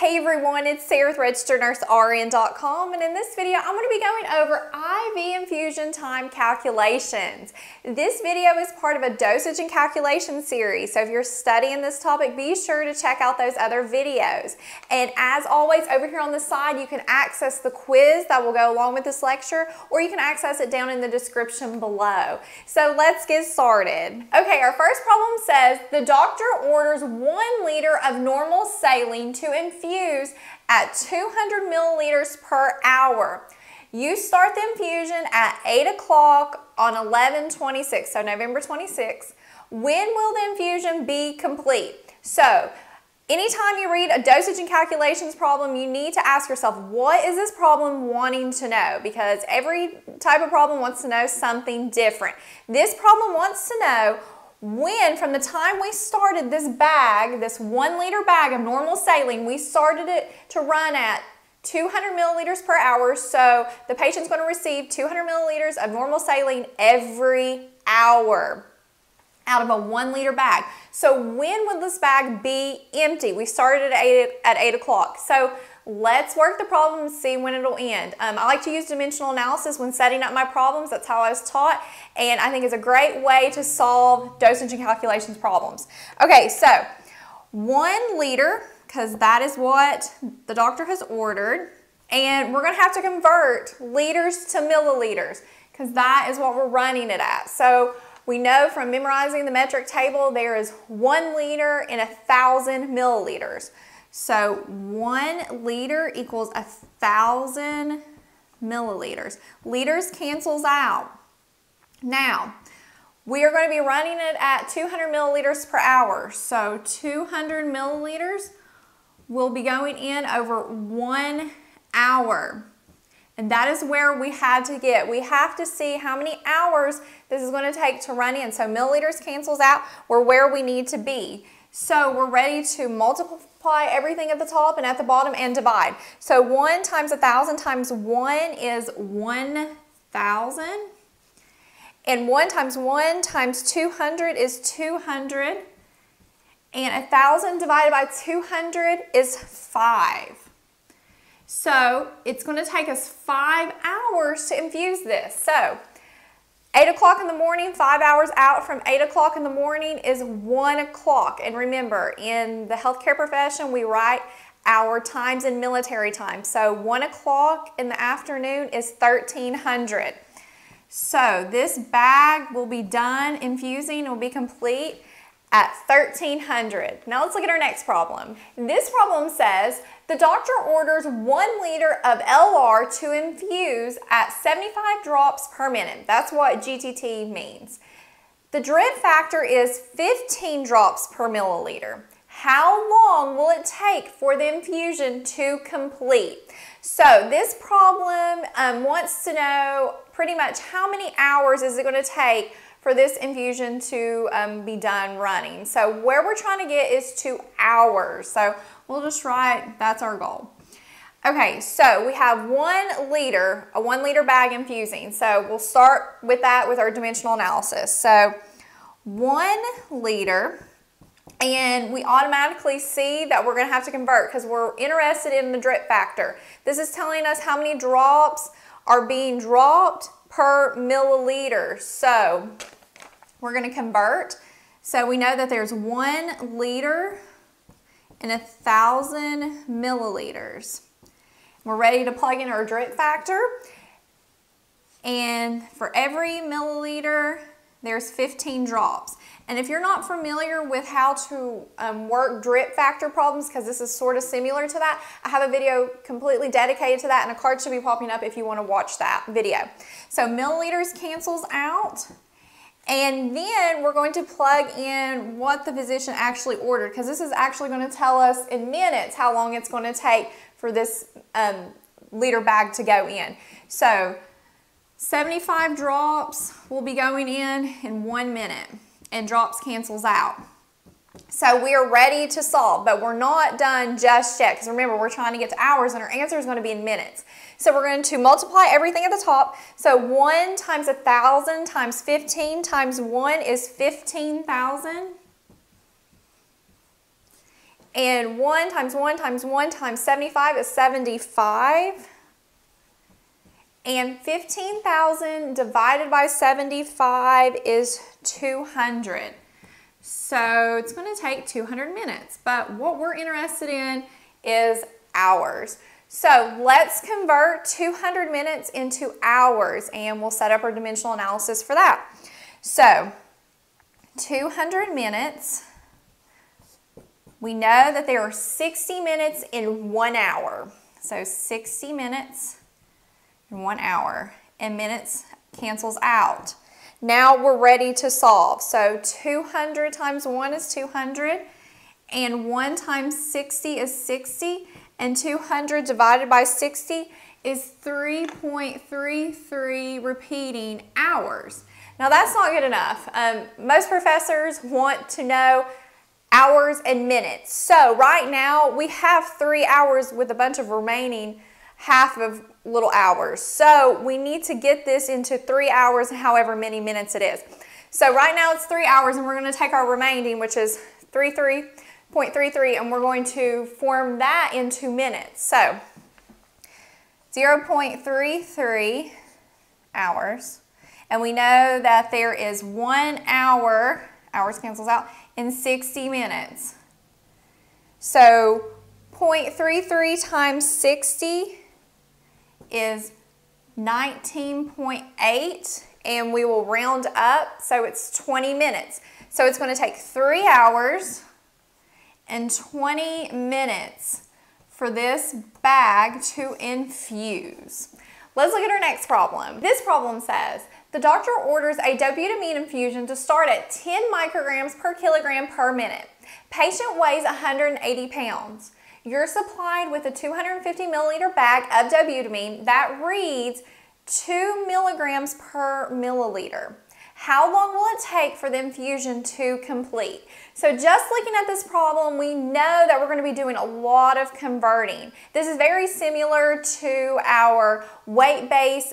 Hey everyone, it's Sarah with RegisteredNurseRN.com, and in this video I'm going to be going over IV infusion time calculations. This video is part of a dosage and calculation series, so if you're studying this topic, be sure to check out those other videos. And as always, over here on the side you can access the quiz that will go along with this lecture, or you can access it down in the description below. So let's get started. Okay, our first problem says the doctor orders 1 liter of normal saline to infuse at 200 milliliters per hour. You start the infusion at 8 o'clock on 11/26, so November 26. When will the infusion be complete? So anytime you read a dosage and calculations problem, you need to ask yourself, what is this problem wanting to know? Because every type of problem wants to know something different. This problem wants to know when, from the time we started this bag, this 1 liter bag of normal saline, we started it to run at 200 milliliters per hour, so the patient's going to receive 200 milliliters of normal saline every hour out of a 1 liter bag. So when would this bag be empty? We started at 8 o'clock. So let's work the problem and see when it'll end. I like to use dimensional analysis when setting up my problems. That's how I was taught, and I think it's a great way to solve dosage and calculations problems. Okay, so 1 liter, because that is what the doctor has ordered, and we're going to have to convert liters to milliliters because that is what we're running it at. So we know from memorizing the metric table there is 1 liter in 1,000 milliliters. So 1 liter equals 1,000 milliliters. Liters cancels out. Now, we are going to be running it at 200 milliliters per hour. So 200 milliliters will be going in over 1 hour. And that is where we had to get. We have to see how many hours this is going to take to run in. So milliliters cancels out. We're where we need to be. So we're ready to multiply everything at the top and at the bottom and divide. So 1 times 1,000 times 1 is 1,000. And 1 times 200 is 200. And 1,000 divided by 200 is 5. So it's going to take us 5 hours to infuse this. So 8 o'clock in the morning, 5 hours out from 8 o'clock in the morning is 1 o'clock. And remember, in the healthcare profession, we write our times in military time. So 1 o'clock in the afternoon is 1300. So this bag will be done infusing, will be complete at 1300. Now let's look at our next problem. This problem says the doctor orders 1 liter of LR to infuse at 75 drops per minute. That's what GTT means. The drip factor is 15 drops per milliliter. How long will it take for the infusion to complete? So this problem wants to know pretty much how many hours is it going to take for this infusion to be done running. So where we're trying to get is 2 hours. So we'll just write that's our goal. Okay, so we have 1 liter, a 1 liter bag infusing. So we'll start with that with our dimensional analysis. So 1 liter, and we automatically see that we're gonna have to convert because we're interested in the drip factor. This is telling us how many drops are being dropped per milliliter. So we're going to convert. So we know that there's 1 liter and 1,000 milliliters. We're ready to plug in our drip factor. And for every milliliter, there's 15 drops. And if you're not familiar with how to work drip factor problems, because this is sort of similar to that, I have a video completely dedicated to that, and a card should be popping up if you want to watch that video. So milliliters cancels out, and then we're going to plug in what the physician actually ordered, because this is actually going to tell us in minutes how long it's going to take for this liter bag to go in. So 75 drops will be going in 1 minute, and drops cancels out. So we are ready to solve, but we're not done just yet, because remember, we're trying to get to hours and our answer is going to be in minutes. So we're going to multiply everything at the top. So 1 times 1,000 times 15 times 1 is 15,000. And 1 times 1 times 1 times 75 is 75. And 15,000 divided by 75 is 200. So it's going to take 200 minutes. But what we're interested in is hours. So let's convert 200 minutes into hours, and we'll set up our dimensional analysis for that. So 200 minutes, we know that there are 60 minutes in 1 hour. So 60 minutes in 1 hour, and minutes cancels out. Now we're ready to solve. So 200 times 1 is 200, and 1 times 60 is 60, and 200 divided by 60 is 3.33 repeating hours. Now that's not good enough. Most professors want to know hours and minutes. So right now we have 3 hours with a bunch of remaining half of little hours. So we need to get this into 3 hours and however many minutes it is. So right now it's 3 hours, and we're going to take our remaining, which is 33.33, and we're going to form that into minutes. So 0.33 hours, and we know that there is 1 hour, hours cancels out, in 60 minutes. So 0.33 times 60 is 19.8, and we will round up, so it's 20 minutes. So it's going to take 3 hours and 20 minutes for this bag to infuse. Let's look at our next problem. This problem says, the doctor orders a dobutamine infusion to start at 10 micrograms per kilogram per minute. Patient weighs 180 pounds. You're supplied with a 250 milliliter bag of dobutamine that reads 2 milligrams per milliliter. How long will it take for the infusion to complete? So just looking at this problem, we know that we're going to be doing a lot of converting. This is very similar to our weight-based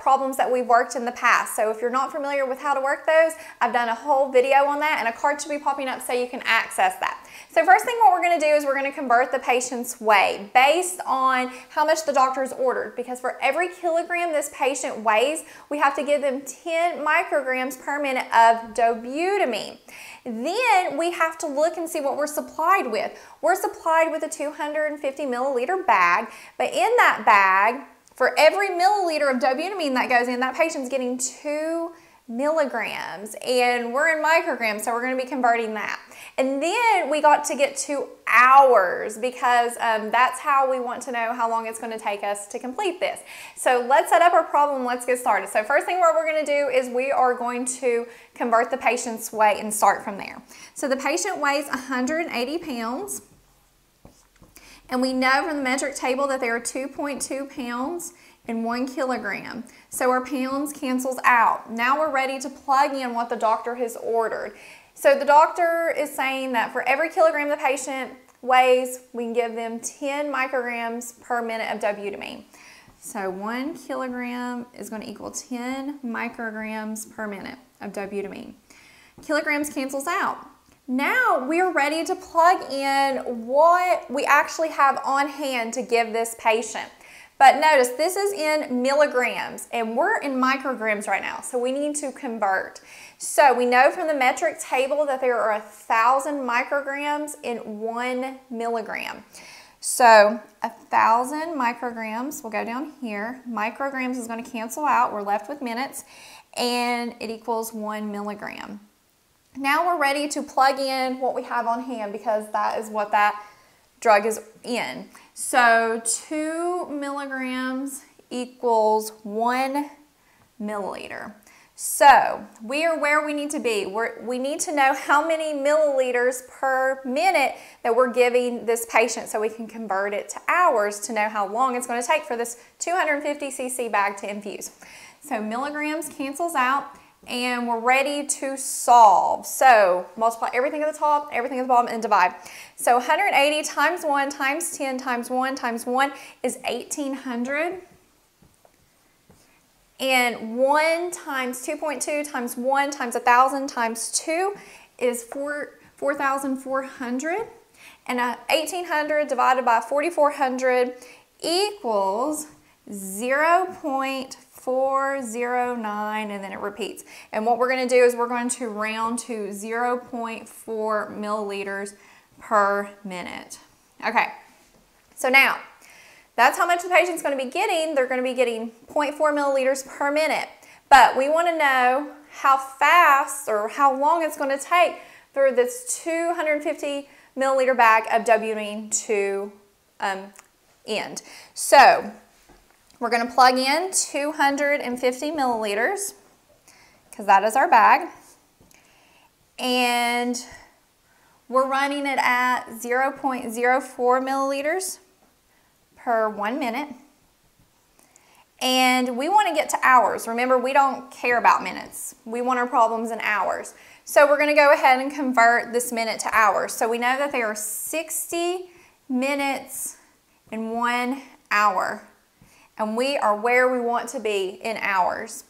problems that we've worked in the past. So if you're not familiar with how to work those, I've done a whole video on that, and a card should be popping up so you can access that. So first thing what we're going to do is we're going to convert the patient's weight based on how much the doctor's ordered, because for every kilogram this patient weighs, we have to give them 10 micrograms per minute of dobutamine. Then we have to look and see what we're supplied with. We're supplied with a 250 milliliter bag, but in that bag, for every milliliter of dobutamine that goes in, that patient's getting 2 milligrams, and we're in micrograms, so we're going to be converting that. And then we got to get to hours, because that's how we want to know how long it's going to take us to complete this. So let's set up our problem. Let's get started. So first thing what we're going to do is we are going to convert the patient's weight and start from there. So the patient weighs 180 pounds. And we know from the metric table that there are 2.2 pounds in 1 kilogram. So our pounds cancels out. Now we're ready to plug in what the doctor has ordered. So the doctor is saying that for every kilogram the patient weighs, we can give them 10 micrograms per minute of dobutamine. So 1 kilogram is going to equal 10 micrograms per minute of dobutamine. Kilograms cancels out. Now we're ready to plug in what we actually have on hand to give this patient. But notice this is in milligrams, and we're in micrograms right now, so we need to convert. So we know from the metric table that there are 1,000 micrograms in 1 milligram. So 1,000 micrograms, we'll go down here. Micrograms is going to cancel out. We're left with minutes, and it equals 1 milligram. Now we're ready to plug in what we have on hand, because that is what that drug is in. So 2 milligrams equals 1 milliliter. So we are where we need to be. We need to know how many milliliters per minute that we're giving this patient, so we can convert it to hours to know how long it's going to take for this 250 cc bag to infuse. So milligrams cancels out. And we're ready to solve. So multiply everything at the top, everything at the bottom, and divide. So 180 times 1 times 10 times 1 times 1 is 1,800. And 1 times 2.2 times 1 times 1,000 times 2 is 4,400. And 1800 divided by 4400 equals 0.409, and then it repeats. And what we're going to do is we're going to round to 0.4 milliliters per minute. Okay, so now that's how much the patient's going to be getting. They're going to be getting 0.4 milliliters per minute. But we want to know how fast or how long it's going to take for this 250 milliliter bag of dopamine to end. So we're going to plug in 250 milliliters because that is our bag. And we're running it at 0.04 milliliters per 1 minute. And we want to get to hours. Remember, we don't care about minutes. We want our problems in hours. So we're going to go ahead and convert this minute to hours. So we know that they are 60 minutes in 1 hour. And we are where we want to be in hours.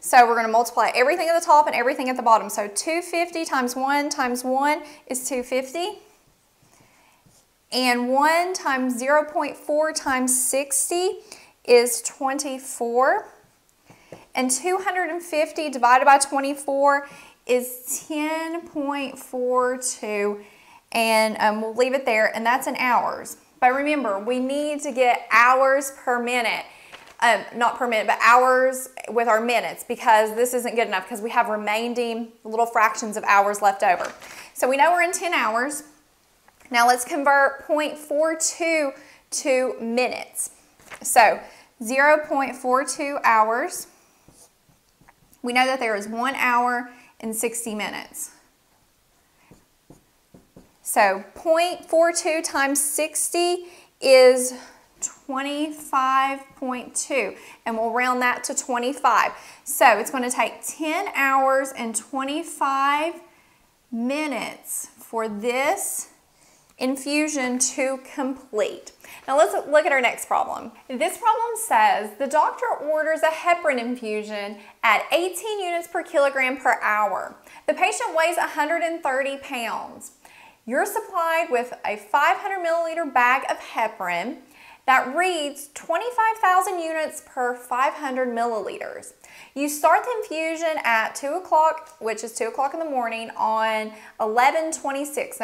So we're going to multiply everything at the top and everything at the bottom. So 250 times 1 is 250. And 1 times 0.4 times 60 is 24. And 250 divided by 24 is 10.42. And we'll leave it there, and that's in hours. But remember, we need to get hours per minute. Not per minute, but hours with our minutes, because this isn't good enough because we have remaining little fractions of hours left over. So we know we're in 10 hours. Now let's convert 0.42 to minutes. So 0.42 hours. We know that there is 1 hour and 60 minutes. So 0.42 times 60 is 25.2, and we'll round that to 25. So it's going to take 10 hours and 25 minutes for this infusion to complete. Now let's look at our next problem. This problem says the doctor orders a heparin infusion at 18 units per kilogram per hour. The patient weighs 130 pounds. You're supplied with a 500 milliliter bag of heparin that reads 25,000 units per 500 milliliters. You start the infusion at 2 o'clock, which is 2 o'clock in the morning, on November 26.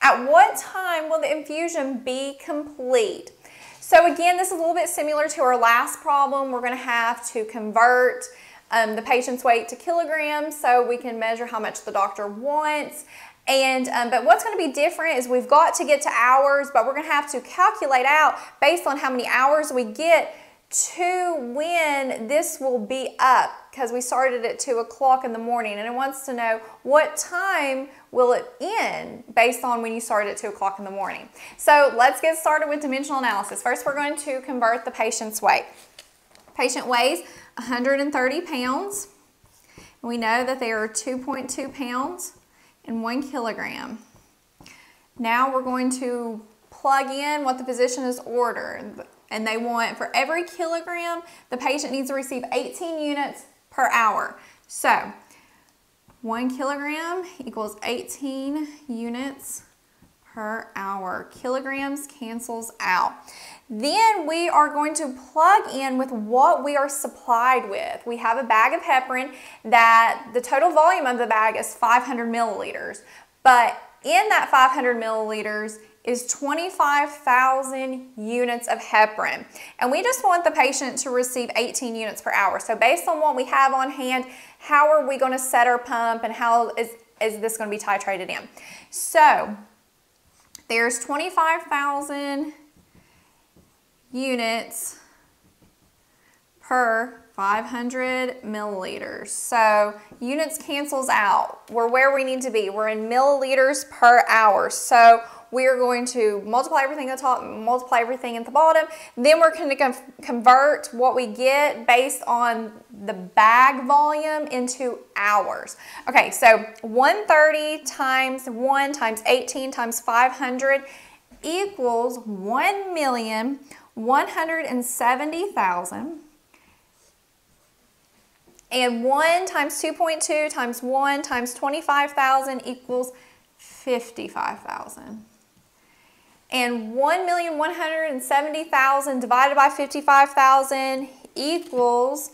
At what time will the infusion be complete? So again, this is a little bit similar to our last problem. We're going to have to convert the patient's weight to kilograms so we can measure how much the doctor wants. And but what's going to be different is we've got to get to hours, but we're going to have to calculate out based on how many hours we get to when this will be up, because we started at 2 o'clock in the morning, and it wants to know what time will it end based on when you started at 2 o'clock in the morning. So let's get started with dimensional analysis. First, we're going to convert the patient's weight. Patient weighs 130 pounds. We know that they are 2.2 pounds and 1 kilogram. Now we're going to plug in what the physician has ordered, and they want for every kilogram the patient needs to receive 18 units per hour. So 1 kilogram equals 18 units per hour. Kilograms cancels out. Then we are going to plug in with what we are supplied with. We have a bag of heparin that the total volume of the bag is 500 milliliters, but in that 500 milliliters is 25,000 units of heparin. And we just want the patient to receive 18 units per hour. So based on what we have on hand, how are we going to set our pump, and how is this going to be titrated in? So there's 25,000 units per 500 milliliters. So units cancels out. We're where we need to be. We're in milliliters per hour. So we are going to multiply everything at the top, multiply everything at the bottom. Then we're going to convert what we get based on the bag volume into hours. Okay, so 130 times 1 times 18 times 500 equals 1,170,000. And 1 times 2.2 times 1 times 25,000 equals 55,000. And 1,170,000 divided by 55,000 equals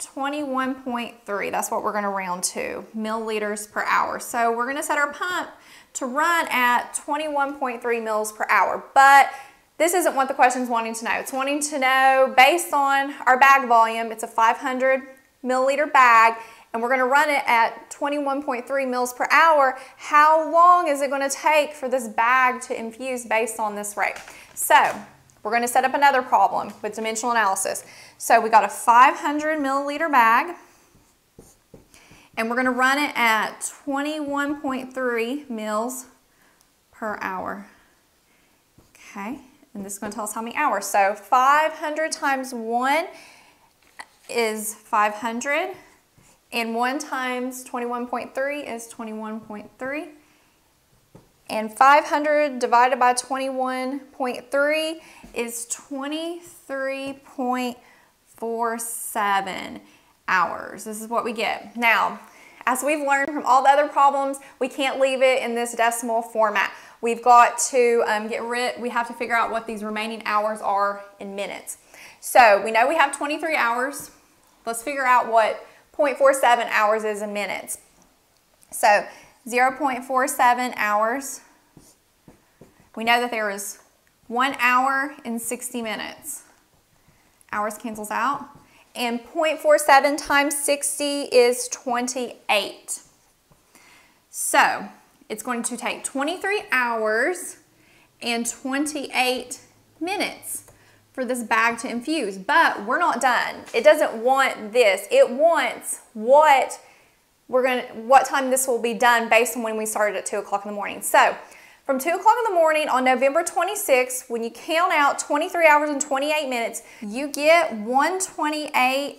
21.3. That's what we're going to round to, milliliters per hour. So we're going to set our pump to run at 21.3 mils per hour. But this isn't what the question's wanting to know. It's wanting to know, based on our bag volume, it's a 500 milliliter bag, and we're going to run it at 21.3 mils per hour. How long is it going to take for this bag to infuse based on this rate? So we're going to set up another problem with dimensional analysis. So we got a 500 milliliter bag, and we're going to run it at 21.3 mils per hour. Okay, and this is going to tell us how many hours. So 500 times 1 is 500. And 1 times 21.3 is 21.3. And 500 divided by 21.3 is 23.47 hours. This is what we get. Now, as we've learned from all the other problems, we can't leave it in this decimal format. We've got to we have to figure out what these remaining hours are in minutes. So we know we have 23 hours. Let's figure out what 0.47 hours is in minutes. So 0.47 hours. We know that there is 1 hour in 60 minutes. Hours cancels out. And 0.47 times 60 is 28. So it's going to take 23 hours and 28 minutes for this bag to infuse, but we're not done. It doesn't want this. It wants what time this will be done based on when we started at 2 o'clock in the morning. So from 2 o'clock in the morning on November 26th, when you count out 23 hours and 28 minutes, you get 1:28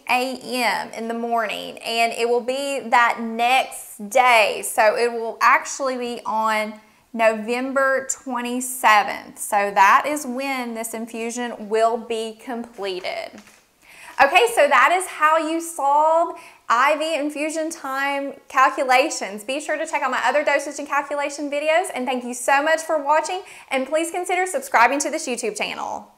a.m. in the morning, and it will be that next day. So it will actually be on November 27th. So that is when this infusion will be completed. Okay, so that is how you solve IV infusion time calculations. Be sure to check out my other dosage and calculation videos, and thank you so much for watching, and please consider subscribing to this YouTube channel.